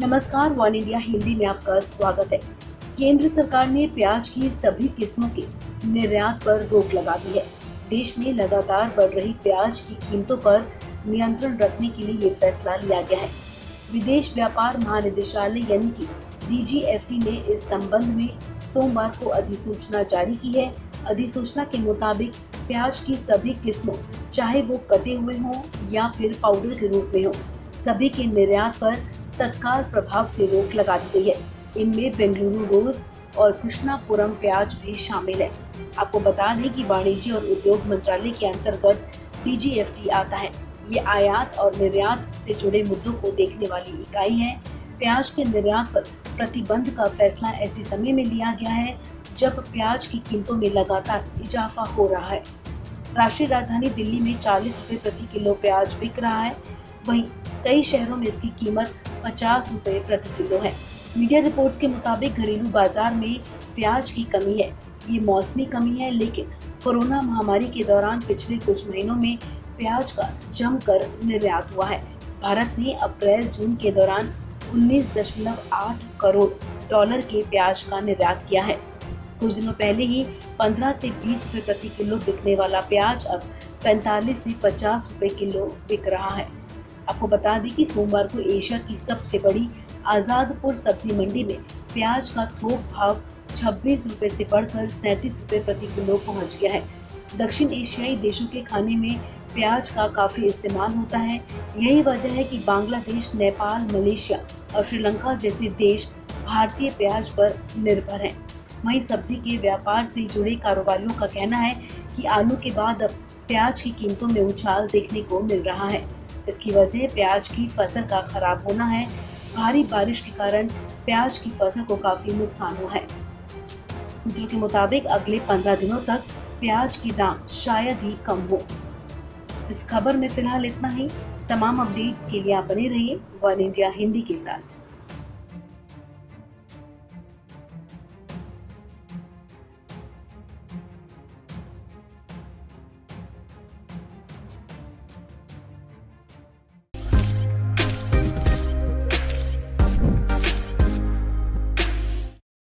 नमस्कार, one India Hindi में आपका स्वागत है। केंद्र सरकार ने प्याज की सभी किस्मों के निर्यात पर रोक लगा दी है। देश में लगातार बढ़ रही प्याज की कीमतों पर नियंत्रण रखने के लिए ये फैसला लिया गया है। विदेश व्यापार महानिदेशालय यानी कि डीजीएफटी ने इस संबंध में सोमवार को अधिसूचना जारी की है। अधिसूचना के मुताबिक प्याज की सभी किस्मों, चाहे वो कटे हुए हों या फिर पाउडर के रूप में हों, सभी के निर्यात पर तत्काल प्रभाव से रोक लगा दी गई है। इनमें बेंगलुरु रोज और कृष्णापुरम प्याज भी शामिल है। आपको बता दें कि वाणिज्य और उद्योग मंत्रालय के अंतर्गत डीजीएफटी आता है। ये आयात और निर्यात से जुड़े मुद्दों को देखने वाली इकाई है। प्याज के निर्यात पर प्रतिबंध का फैसला ऐसे समय में लिया गया है जब प्याज की कीमतों में लगातार इजाफा हो रहा है। राष्ट्रीय राजधानी दिल्ली में 40 रुपये प्रति किलो प्याज बिक रहा है, वहीं कई शहरों में इसकी कीमत 50 रुपये प्रति किलो है। मीडिया रिपोर्ट्स के मुताबिक घरेलू बाजार में प्याज की कमी है। ये मौसमी कमी है, लेकिन कोरोना महामारी के दौरान पिछले कुछ महीनों में प्याज का जमकर निर्यात हुआ है। भारत ने अप्रैल जून के दौरान 19.8 करोड़ डॉलर के प्याज का निर्यात किया है। कुछ दिनों पहले ही 15 से 20 रुपये प्रति किलो बिकने वाला प्याज अब 45 से 50 रुपये किलो बिक रहा है। आपको बता दें कि सोमवार को एशिया की सबसे बड़ी आजादपुर सब्जी मंडी में प्याज का थोक भाव 26 रुपये से बढ़कर 37 रुपये प्रति किलो पहुंच गया है। दक्षिण एशियाई देशों के खाने में प्याज का काफ़ी इस्तेमाल होता है। यही वजह है कि बांग्लादेश, नेपाल, मलेशिया और श्रीलंका जैसे देश भारतीय प्याज पर निर्भर हैं। वहीं सब्जी के व्यापार से जुड़े कारोबारियों का कहना है कि आलू के बाद अब प्याज की कीमतों में उछाल देखने को मिल रहा है। इसकी वजह प्याज की फसल का खराब होना है। भारी बारिश के कारण प्याज की फसल को काफ़ी नुकसान हुआ है। सूत्रों के मुताबिक अगले 15 दिनों तक प्याज की दाम शायद ही कम हो। इस खबर में फिलहाल इतना ही। तमाम अपडेट्स के लिए आप बने रहिए वन इंडिया हिंदी के साथ।